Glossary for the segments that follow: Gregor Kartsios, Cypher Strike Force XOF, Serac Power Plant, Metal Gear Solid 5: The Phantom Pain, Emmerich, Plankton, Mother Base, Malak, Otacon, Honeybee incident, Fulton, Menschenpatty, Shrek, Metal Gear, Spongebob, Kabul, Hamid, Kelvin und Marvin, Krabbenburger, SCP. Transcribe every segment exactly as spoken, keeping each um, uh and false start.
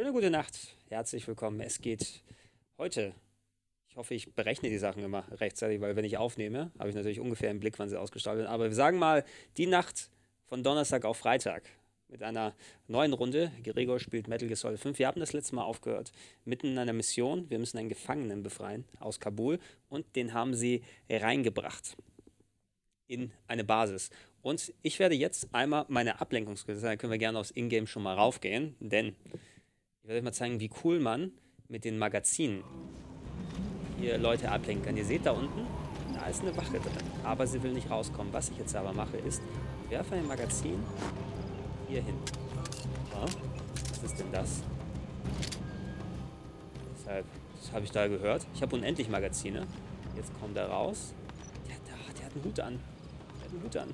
Schöne gute Nacht, herzlich willkommen. Es geht heute, ich hoffe, ich berechne die Sachen immer rechtzeitig, weil wenn ich aufnehme, habe ich natürlich ungefähr im Blick, wann sie ausgestrahlt werden. Aber wir sagen mal, die Nacht von Donnerstag auf Freitag mit einer neuen Runde. Gregor spielt Metal Gear Solid fünf. Wir haben das letzte Mal aufgehört, mitten in einer Mission. Wir müssen einen Gefangenen befreien aus Kabul und den haben sie reingebracht in eine Basis. Und ich werde jetzt einmal meine Ablenkungsgesetze, da können wir gerne aufs Ingame schon mal raufgehen, denn ich werde euch mal zeigen, wie cool man mit den Magazinen hier Leute ablenken kann. Ihr seht da unten, da ist eine Wache drin, aber sie will nicht rauskommen. Was ich jetzt aber mache ist, ich werfe ein Magazin hier hin. Ja, was ist denn das? Deshalb, das habe ich da gehört. Ich habe unendlich Magazine. Jetzt kommt er raus. Der, der, der hat einen Hut an. Der hat einen Hut an.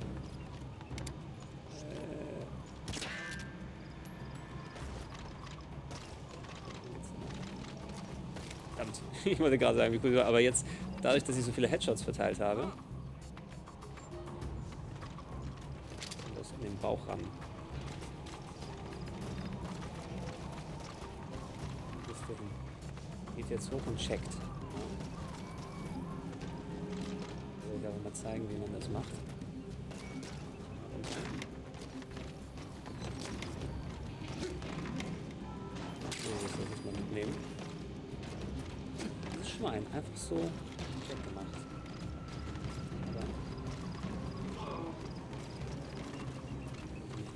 Ich wollte gerade sagen, wie cool das war, aber jetzt, dadurch, dass ich so viele Headshots verteilt habe, das in den Bauch rammen. Geht jetzt hoch und checkt. Ich will aber mal zeigen, wie man das macht. So, das muss ich mal mitnehmen. Schwein, einfach so check gemacht.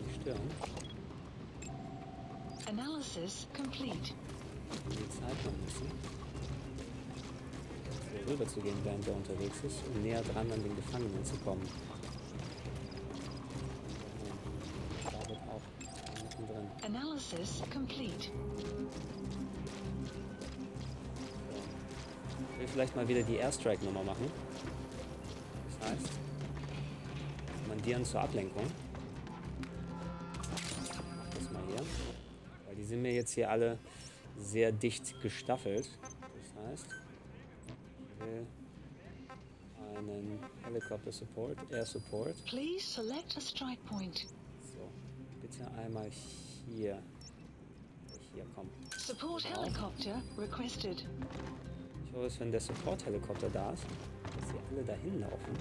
Nicht stören. Analysis complete. Die Zeit noch ein bisschen. Rüber zu gehen, während er unterwegs ist, um näher dran an den Gefangenen zu kommen. Da wird auch mittendrin. Analysis complete. Ich will vielleicht mal wieder die Airstrike-Nummer machen. Das heißt, kommandieren zur Ablenkung. Ich mach das mal hier. Weil die sind mir jetzt hier alle sehr dicht gestaffelt. Das heißt, ich will einen Helicopter Support, Air Support. Please select a strike point. So, bitte einmal hier. Hier, komm. Support Helicopter requested. Ich hoffe, dass wenn der Support-Helikopter da ist, dass sie alle dahin laufen.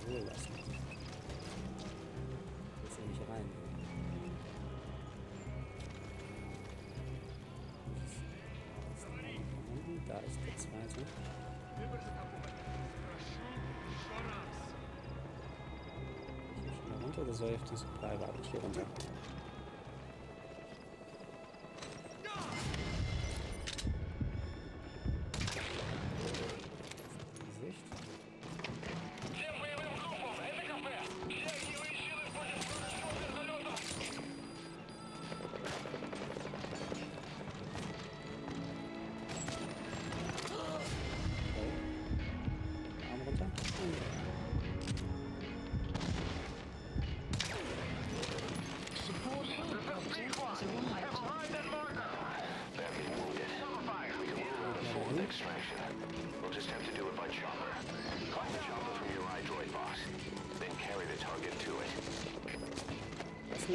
Ich will lassen. Jetzt hier nicht rein. Da ist der zweite. Ich gehe schon mal runter oder soll ich auf die Supply warten? Ich gehe runter.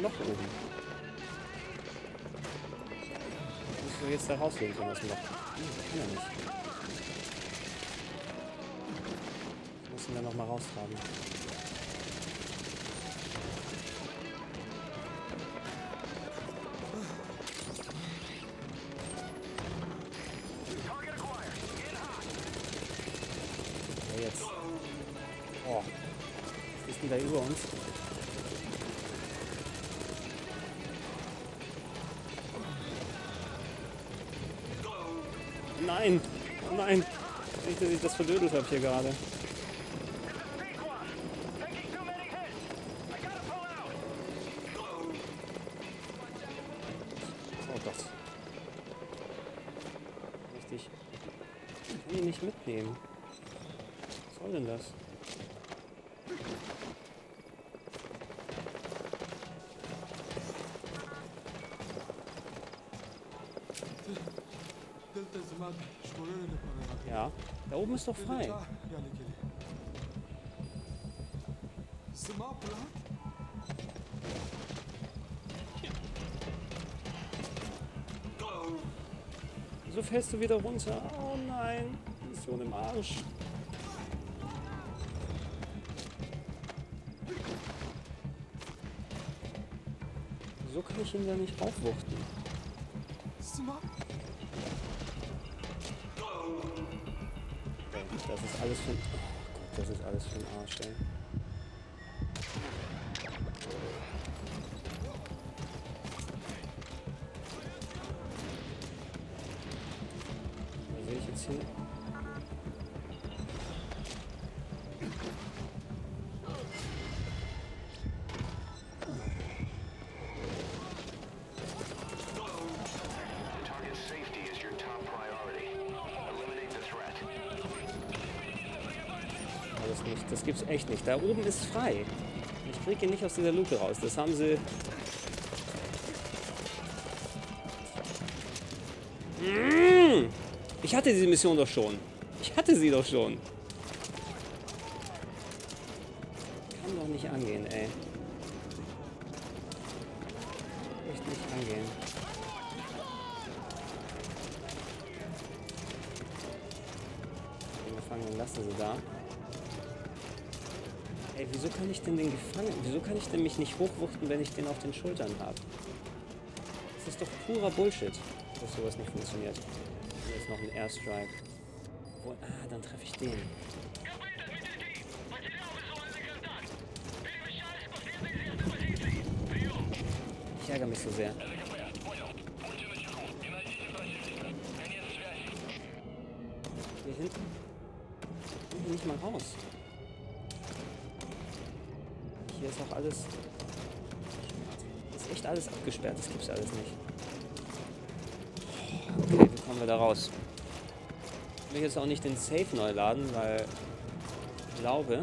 Loch oben. Müssen wir jetzt da rauslegen können aus dem Loch? Hm, das kann ja nicht. Müssen wir nochmal raustragen. Ja, jetzt. Oh. Was ist denn da über uns? Nein, oh nein, nicht, dass ich das verdödelt habe hier gerade. Oh Gott. Richtig. Ich will ihn nicht mitnehmen. Was soll denn das? Ja, da oben ist doch frei. Wieso fällst du wieder runter? Oh nein, Mission im Arsch. So kann ich ihn ja nicht aufwuchten. Das ist alles für... Oh Gott, das ist alles für den Arsch, ey. Was sehe ich jetzt hier? Das gibt's echt nicht. Da oben ist frei. Ich krieg ihn nicht aus dieser Luke raus. Das haben sie... Mmh. Ich hatte diese Mission doch schon. Ich hatte sie doch schon. Kann doch nicht angehen, ey. Echt nicht angehen. Den Gefangenen lassen sie da. Ey, wieso kann ich denn den Gefangenen... Wieso kann ich denn mich nicht hochwuchten, wenn ich den auf den Schultern habe? Das ist doch purer Bullshit, dass sowas nicht funktioniert. Hier ist noch ein Airstrike. Wo, ah, dann treffe ich den. Ich ärgere mich so sehr. Hier hinten? Ich komme hier nicht mal raus. Hier ist auch alles... ist echt alles abgesperrt, das gibt's alles nicht. Okay, wie kommen wir da raus? Ich will jetzt auch nicht den Safe neu laden, weil ich glaube,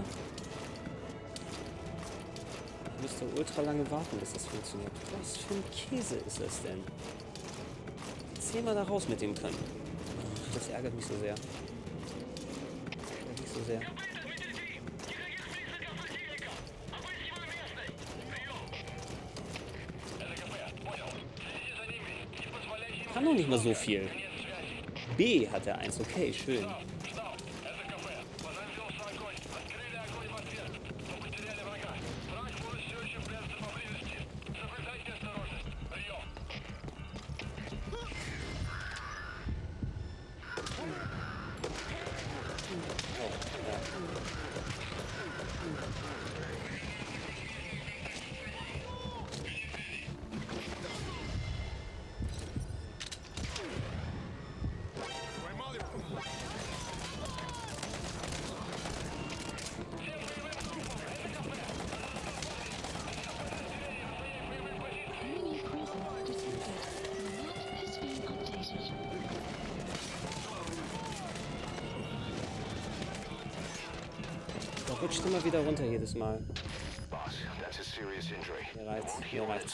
ich müsste ultra lange warten, bis das funktioniert. Was für ein Käse ist das denn? Zehnmal da raus mit dem können. Das ärgert mich so sehr. Das ärgert mich so sehr. Kann noch nicht mal so viel. B hat er eins, okay, schön. Rutscht immer wieder runter jedes Mal. Mir reicht's, mir reicht's.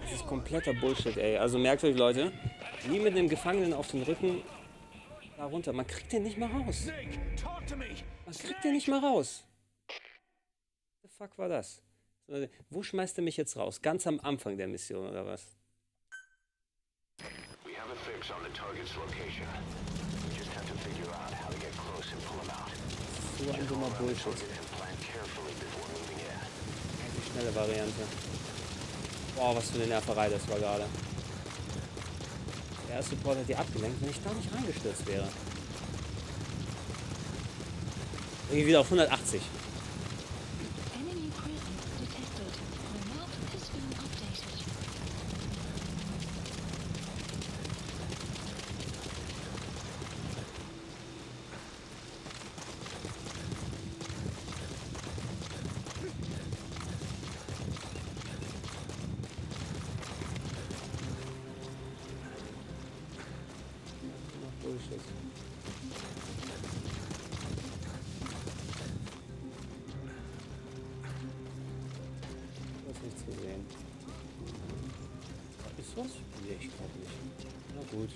Das ist kompletter Bullshit, ey. Also merkt euch, Leute, nie mit einem Gefangenen auf den Rücken da runter. Man kriegt den nicht mal raus. Man kriegt den nicht mal raus. What the fuck war das? Wo schmeißt er mich jetzt raus? Ganz am Anfang der Mission, oder was? So ein dummer Bullshit. Die schnelle Variante. Boah, was für eine Nerverei das war gerade. Der erste Support hat die abgelenkt, wenn ich da nicht reingestürzt wäre. Irgendwie wieder auf hundertachtzig. Ist was? Nee, ich glaube nicht. Na gut.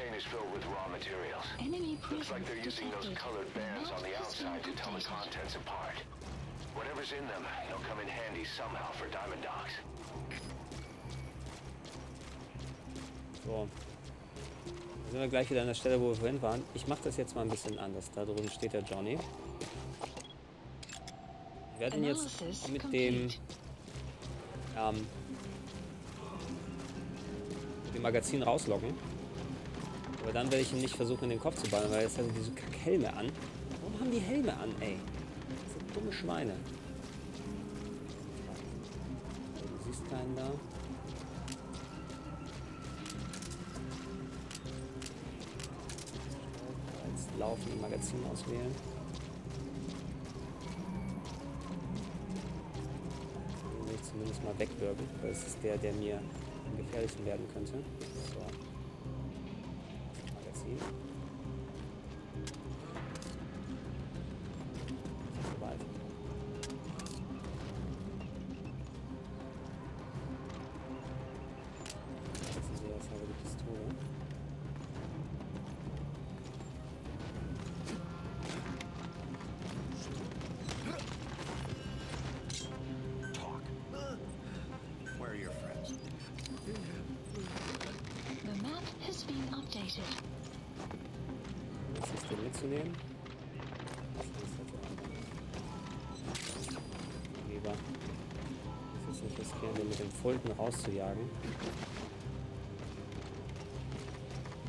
chain is filled with raw materials. Enemy Looks like they're using detected. Those colored bands on the outside to tell the contents apart. Whatever's in them, they'll come in handy somehow for Diamond Dogs. So. Da sind wir gleich wieder an der Stelle, wo wir vorhin waren. Ich mache das jetzt mal ein bisschen anders. Da drüben steht der Johnny. Wir werden jetzt mit dem, ähm, mit dem Magazin rauslocken. Aber dann werde ich ihn nicht versuchen, in den Kopf zu ballern, weil jetzt hat er diese Kackhelme an. Warum haben die Helme an, ey? Das sind dumme Schweine. Du siehst keinen da. Jetzt laufen im Magazin auswählen. Den will ich zumindest mal wegwirken, weil es ist der, der mir am gefährlichsten werden könnte. So. Fulton rauszujagen.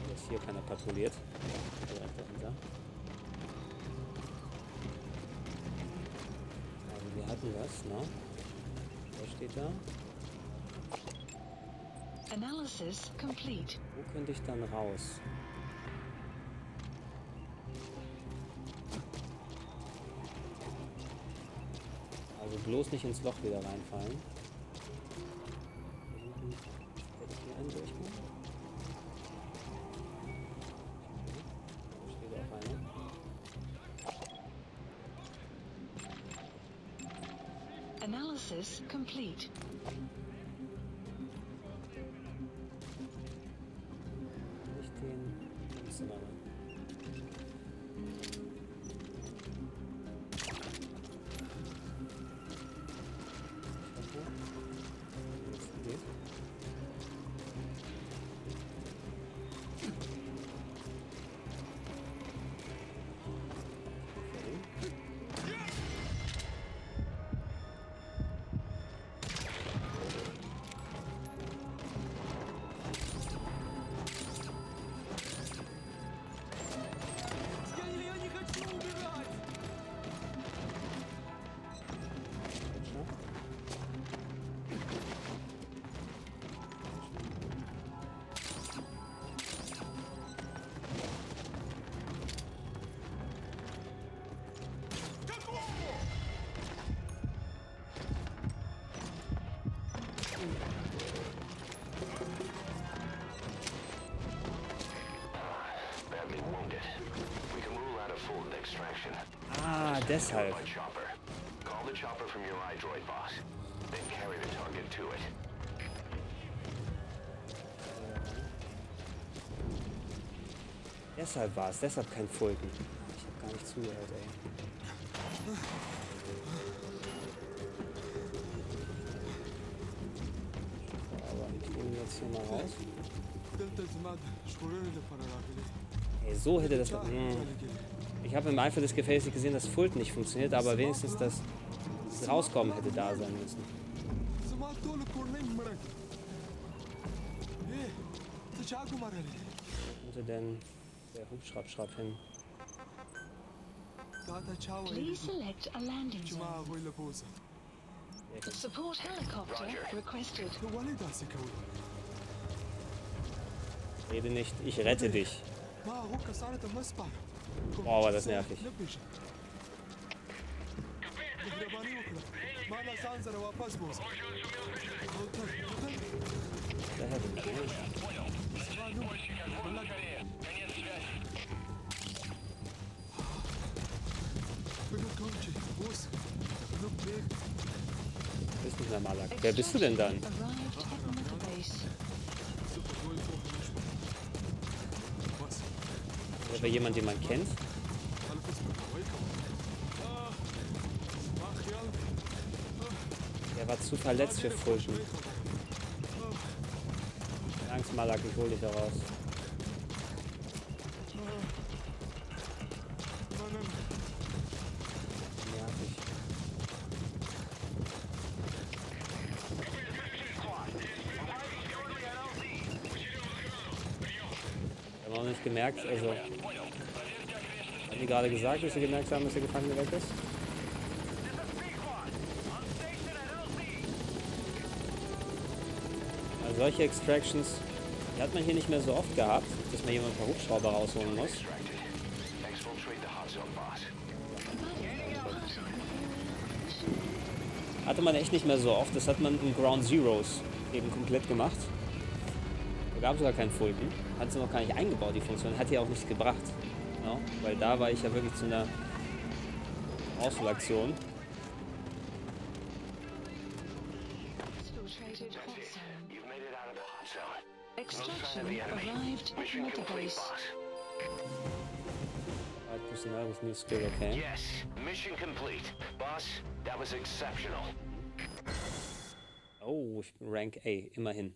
Dass hier keiner patrouilliert. Direkt dahinter. Also wir hatten das, ne? Was steht da? Analysis complete. Wo könnte ich dann raus? Also bloß nicht ins Loch wieder reinfallen. Analysis complete. Ah, deshalb. Deshalb war es, deshalb kein Fulton. Ich hab gar nicht zugehört, ey. Aber ich nehme jetzt hier mal raus. Ey, so hätte das... Mh. Ich habe im Eifer des Gefechts nicht gesehen, dass Fulton nicht funktioniert, aber wenigstens das Rauskommen hätte da sein müssen. Wo könnte denn der Hubschraubschraub hin? Please select a landing zone. The support helicopter requested. Rede nicht, ich rette dich. Boah, war das nervig. Das ist nicht mehr Malak. Wer bist du denn dann? das wäre jemand, den man kennt. Der war zu verletzt für Furchen. Angst, Malak, ich hol dich da raus. Wir haben auch nicht gemerkt, also... Haben die gerade gesagt, dass sie gemerkt haben, dass der Gefangene weg ist? Solche Extractions, die hat man hier nicht mehr so oft gehabt, dass man jemanden per Hubschrauber rausholen muss. Hatte man echt nicht mehr so oft, das hat man in Ground Zeroes eben komplett gemacht. Da gab es sogar keinen Fulton, hat es noch gar nicht eingebaut, die Funktion, hat hier auch nichts gebracht. No? Weil da war ich ja wirklich zu einer Ausfallaktion. Extraction arrived at Mother Base. Five personnel with new skill, okay. Yes, mission complete. Boss, that was exceptional. Oh, Rank A, immerhin.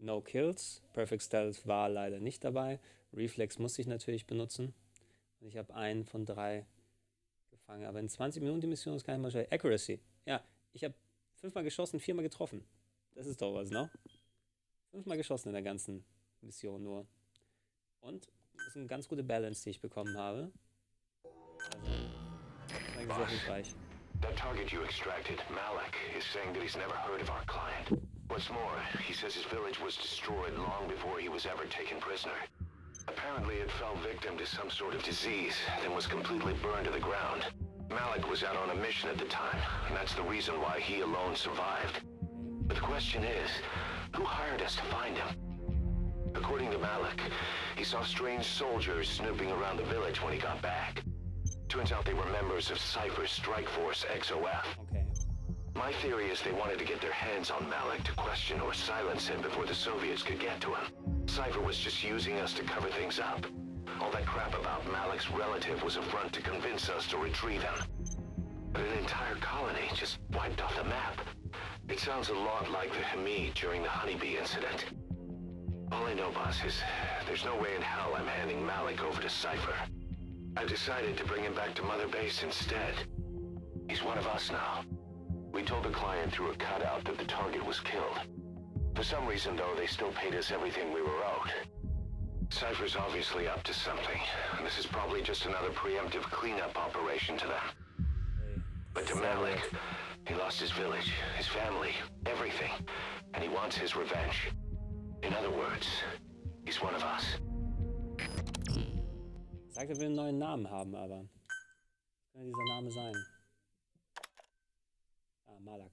No Kills, Perfect Stealth war leider nicht dabei. Reflex musste ich natürlich benutzen. Und ich habe einen von drei gefangen. Aber in zwanzig Minuten die Mission ist gar nicht mal schlecht. Accuracy, ja, ich habe fünfmal geschossen, viermal getroffen. Das ist doch was, ne? Fünfmal geschossen in der ganzen Mission nur. Und das ist eine ganz gute Balance, die ich bekommen habe. Also, das ist sehr hilfreich. That target you extracted, Malak, is saying that he's never heard of our client. What's more, he says his village was destroyed long before he was ever taken prisoner. Apparently it fell victim to some sort of disease, then was completely burned to the ground. Malak was out on a mission at the time, and that's the reason why he alone survived. But the question is, who hired us to find him? According to Malak, he saw strange soldiers snooping around the village when he got back. Turns out they were members of Cypher Strike Force X O F. Okay. My theory is they wanted to get their hands on Malak to question or silence him before the Soviets could get to him. Cypher was just using us to cover things up. All that crap about Malak's relative was a front to convince us to retrieve him. But an entire colony just wiped off the map. It sounds a lot like the Hamid during the Honeybee incident. All I know, boss, is there's no way in hell I'm handing Malak over to Cypher. I've decided to bring him back to Mother Base instead. He's one of us now. We told the client through a cutout that the target was killed. For some reason, though, they still paid us everything we were owed. Cypher's obviously up to something, and this is probably just another preemptive cleanup operation to them. But to Malak... He lost his village, his family, everything, and he wants his revenge. In other words, he's one of us. Sagt, er will einen neuen Namen haben, aber kann dieser Name sein? Ah, Malak.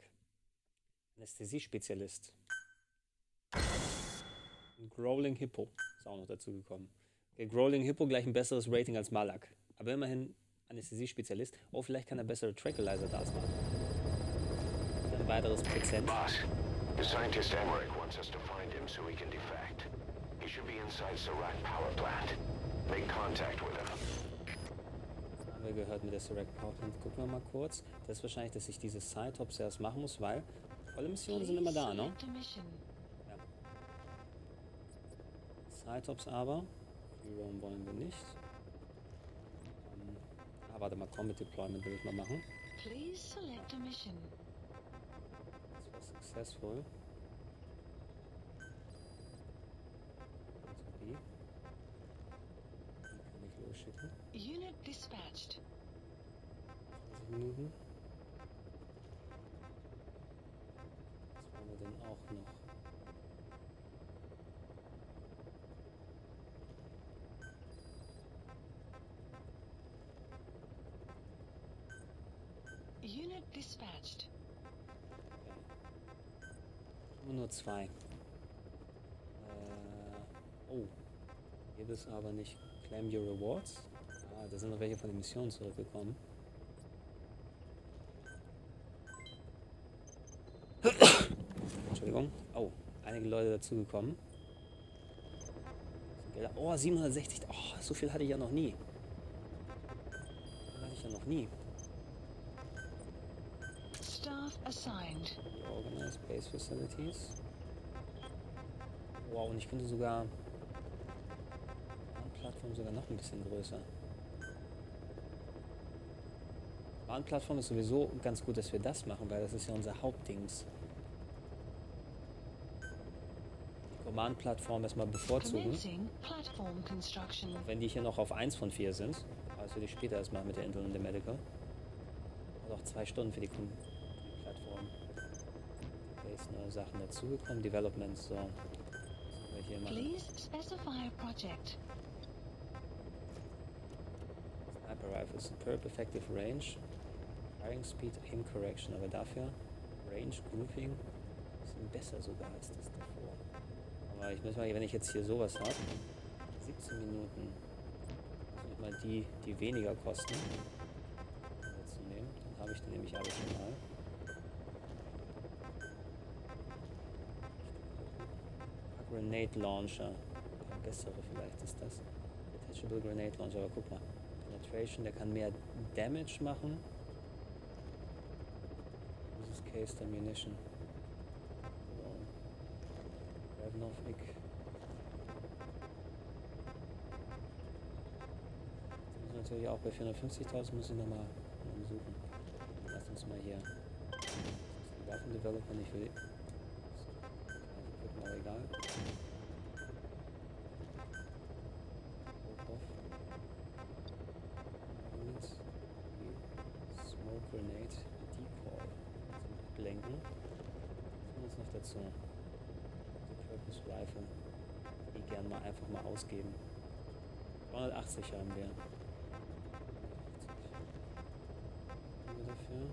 Anästhesiespezialist. Und Growling Hippo ist auch noch dazu gekommen. Okay, Growling Hippo gleich ein besseres Rating als Malak, aber immerhin Anästhesiespezialist. Oh, vielleicht kann er bessere Tranquilizer-Darts machen. Weiteres Prozent. Boss, the scientist Emmerich wants us to find him so he can defect. He should be inside Serac Power Plant. Make contact with him. Das haben wir gehört mit der Serac Power Plant. Gucken wir mal kurz. Das ist wahrscheinlich, dass ich diese Side-Hops erst machen muss, weil alle Missionen sind immer da, ne? Ja. Side-Hops aber. Freeroam wollen wir nicht. Um, ah, warte mal, Combat Deployment will ich mal machen. Please select a mission. Successful. Unit dispatched. Minuten. Was wollen wir denn auch noch? Unit dispatched. Nur zwei. Äh, oh. Gibt es aber nicht. Claim your rewards. Ah, da sind noch welche von den Missionen zurückgekommen. Entschuldigung. Oh, einige Leute dazugekommen. Sind Bilder. Oh, siebenhundertsechzig. Oh, so viel hatte ich ja noch nie. Hatte ich ja noch nie. Staff assigned. Organized Base Facilities. Wow, und ich könnte sogar... Bahnplattform sogar noch ein bisschen größer. Bahnplattform ist sowieso ganz gut, dass wir das machen, weil das ist ja unser Hauptdings. Command-Plattform erstmal bevorzugen. Auch wenn die hier noch auf eins von vier sind. Also die später erstmal mit der Intel und der Medical. Und auch zwei Stunden für die Plattform. Da ist neue Sachen dazugekommen. Developments, so. Das können wir hier machen. Sniper Rifle, Superb Effective Range. Firing Speed, Aim Correction. Aber dafür Range, Grouping sind besser sogar als das davor. Aber ich muss mal, wenn ich jetzt hier sowas habe, siebzehn Minuten, muss ich mal die, die weniger kosten, dazu nehmen. Dann habe ich die nämlich alle schon mal. Grenade Launcher, der bessere vielleicht ist das. Detachable Grenade Launcher, aber guck mal. Penetration, der kann mehr Damage machen. Uses Cased Ammunition. Noch weg. Das ist natürlich auch bei vierhundertfünfzigtausend, muss ich nochmal suchen. Lass uns mal hier. Das ist ein Waffen-Development, ich will. Das ist egal. Smoke Grenade Decoy. Zum Ablenken. Das kommt jetzt noch dazu. Rifle, die gerne mal einfach mal ausgeben. dreihundertachtzig haben wir. Haben wir dafür.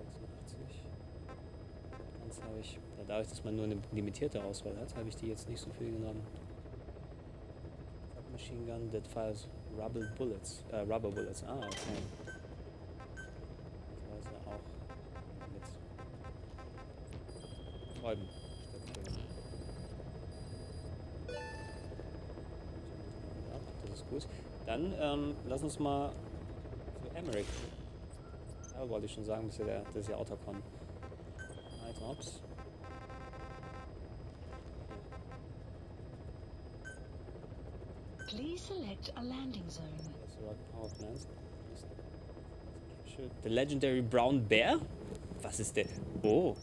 sechsundachtzig. Ganz habe ich, dadurch, dass man nur eine limitierte Auswahl hat, habe ich die jetzt nicht so viel genommen. Submachine Gun, Dead Files. Rubber Bullets, äh, Rubber Bullets, ah, okay. Das war ja auch mit Räumen. Das ist gut. Dann, ähm, lass uns mal zu Emmerich. Ja, wollte ich schon sagen, das ist ja der, das ist ja Otacon. Night Ops. Please select a landing zone. Serac Power Plant. The legendary brown bear? Was ist der? Oh.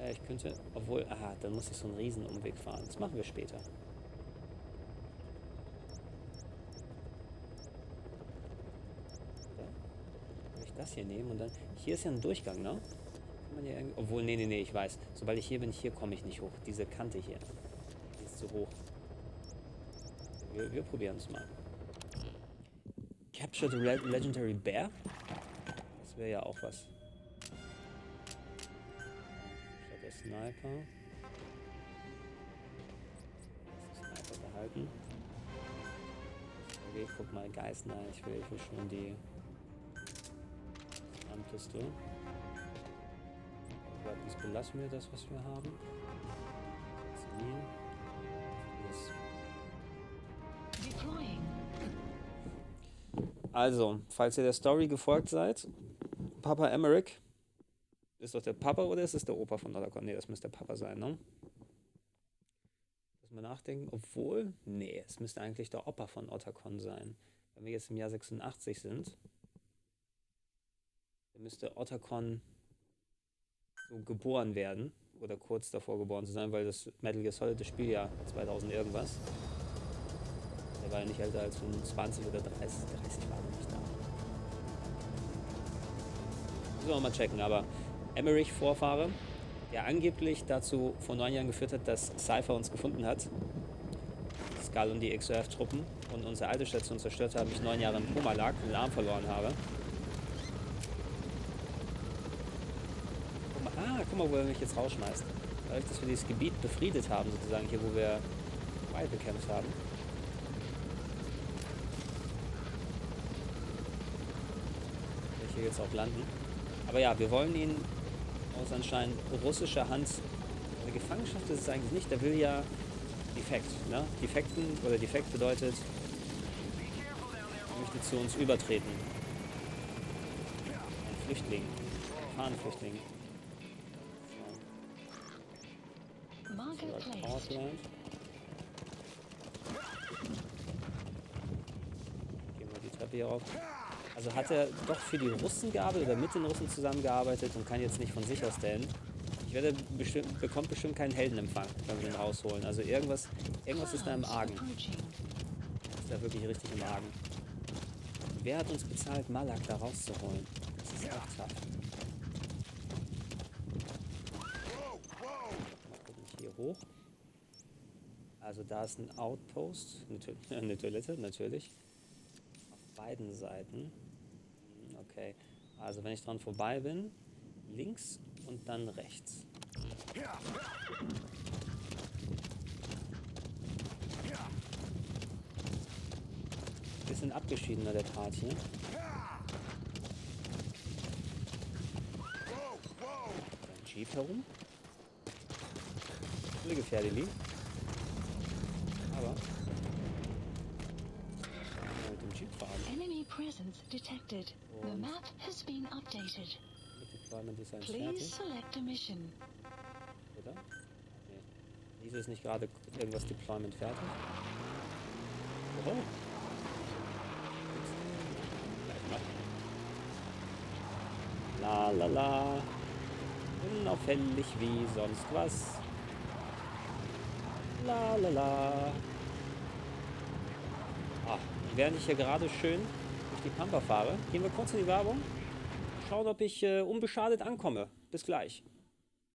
Äh, ich könnte, obwohl, aha, dann muss ich so einen riesen Umweg fahren. Das machen wir später. Dann kann ich das hier nehmen und dann, hier ist ja ein Durchgang, ne? Kann man hier irgendwie, obwohl, nee, nee, nee, ich weiß. Sobald ich hier bin, hier komme ich nicht hoch. Diese Kante hier, die ist zu hoch. Wir, wir probieren es mal. Capture the Legendary Bear? Das wäre ja auch was. Statt der Sniper. Das ist Sniper behalten. Okay, guck mal, Geist, nein, ich will, ich will schon die Armpistole. Jetzt belassen wir das, was wir haben. Also, falls ihr der Story gefolgt seid, Papa Emmerich, ist das der Papa oder ist es der Opa von Otacon? Ne, das müsste der Papa sein, ne? Muss man nachdenken, obwohl, nee, es müsste eigentlich der Opa von Otacon sein. Wenn wir jetzt im Jahr sechsundachtzig sind, dann müsste Otacon so geboren werden oder kurz davor geboren zu sein, weil das Metal Gear Solid, das Spiel ja zweitausend irgendwas. Der war ja nicht älter als fünfundzwanzig oder dreißig, dreißig war er nicht da. Müssen wir mal checken, aber Emmerich-Vorfahre, der angeblich dazu vor neun Jahren geführt hat, dass Cypher uns gefunden hat, Skal und die X O F-Truppen, und unsere alte Station zerstört haben, ich neun Jahre im Koma lag und den Arm verloren habe. Guck mal, ah, guck mal, wo er mich jetzt rausschmeißt. Dadurch, dass wir dieses Gebiet befriedet haben, sozusagen, hier wo wir Wild bekämpft haben. hier jetzt auch landen. Aber ja, wir wollen ihn aus anscheinend russischer Hand. Eine Gefangenschaft ist es eigentlich nicht, der will ja defekt. Ne? Defekten oder defekt bedeutet, er möchte zu uns übertreten. Ein Flüchtling. Fahnenflüchtling. Serac Power Plant. Gehen wir die Treppe hier rauf. Also hat er doch für die Russen gearbeitet oder mit den Russen zusammengearbeitet und kann jetzt nicht von sich aus stellen. Ich werde bestimmt, bekommt bestimmt keinen Heldenempfang, wenn wir ihn rausholen. Also irgendwas, irgendwas ist da im Argen. Ist da wirklich richtig im Argen. Wer hat uns bezahlt, Malak da rauszuholen? Das ist echt tough. Mal gucken, hier hoch. Also da ist ein Outpost. Eine Toilette, natürlich. Auf beiden Seiten. Okay. Also wenn ich dran vorbei bin, links und dann rechts. Bisschen abgeschiedener der Part hier. Ein Jeep herum. Eine Gefährdelie. Aber mit dem Jeep fahren. Enemy presence detected. The map has been updated. Please select a mission. Oder? Nee. Diese ist nicht gerade irgendwas Deployment fertig. Oh. La la la. Unauffällig wie sonst was. La la la. Ach, während ich hier gerade schön durch die Pampa fahre, gehen wir kurz in die Werbung. Schauen, ob ich äh, unbeschadet ankomme. Bis gleich.